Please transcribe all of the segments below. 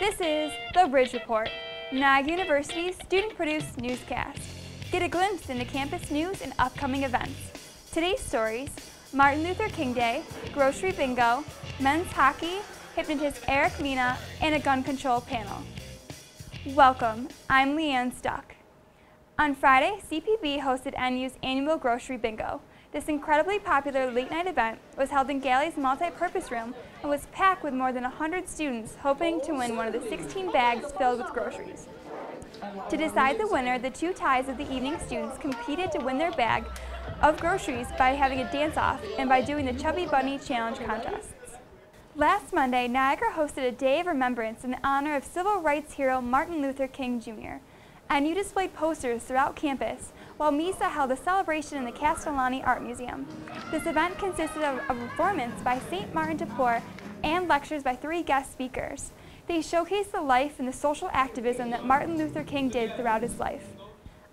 This is The Ridge Report, NAG University's student-produced newscast. Get a glimpse into campus news and upcoming events. Today's stories: Martin Luther King Day, grocery bingo, men's hockey, hypnotist Eric Mina, and a gun control panel. Welcome, I'm Leanne Stuck. On Friday, CPB hosted NU's annual grocery bingo. This incredibly popular late-night event was held in Galley's multi-purpose room and was packed with more than 100 students hoping to win one of the 16 bags filled with groceries. To decide the winner, the two ties of the evening students competed to win their bag of groceries by having a dance-off and by doing the Chubby Bunny Challenge contests. Last Monday, Niagara hosted a day of remembrance in honor of civil rights hero Martin Luther King Jr. NU displayed posters throughout campus, while MISA held a celebration in the Castellani Art Museum. This event consisted of a performance by St. Martin de Porres and lectures by three guest speakers. They showcased the life and the social activism that Martin Luther King did throughout his life.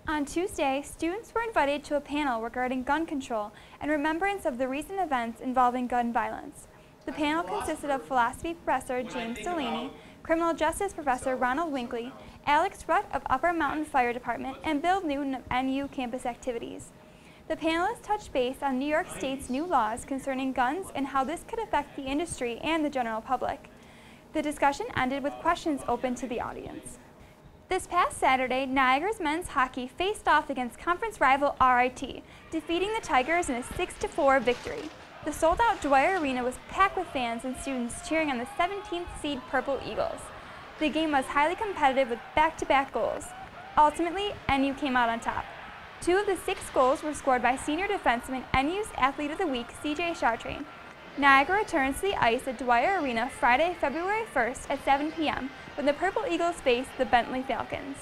On Tuesday, students were invited to a panel regarding gun control and remembrance of the recent events involving gun violence. The panel consisted of philosophy professor James Delaney, criminal justice professor Ronald Winkley, Alex Rutt of Upper Mountain Fire Department, and Bill Newton of NU campus activities. The panelists touched base on New York State's new laws concerning guns and how this could affect the industry and the general public. The discussion ended with questions open to the audience. This past Saturday, Niagara's men's hockey faced off against conference rival RIT, defeating the Tigers in a 6-4 victory. The sold-out Dwyer Arena was packed with fans and students cheering on the 17th seed Purple Eagles. The game was highly competitive with back-to-back goals. Ultimately, NU came out on top. Two of the six goals were scored by senior defenseman NU's Athlete of the Week, C.J. Chartrain. Niagara returns to the ice at Dwyer Arena Friday, February 1st at 7 p.m. when the Purple Eagles face the Bentley Falcons.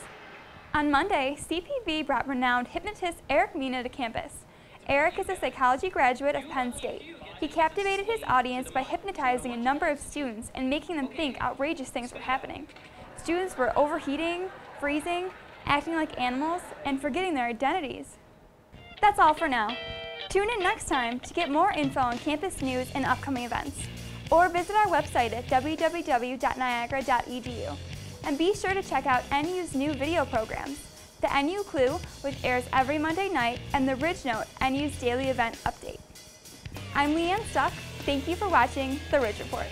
On Monday, CPB brought renowned hypnotist Eric Mina to campus. Eric is a psychology graduate of Penn State. He captivated his audience by hypnotizing a number of students and making them think outrageous things were happening. Students were overheating, freezing, acting like animals, and forgetting their identities. That's all for now. Tune in next time to get more info on campus news and upcoming events, or visit our website at www.niagara.edu. And be sure to check out NU's new video programs: The NU Clue, which airs every Monday night, and The Ridge Note, NU's daily event update. I'm Leanne Stuck. Thank you for watching The Ridge Report.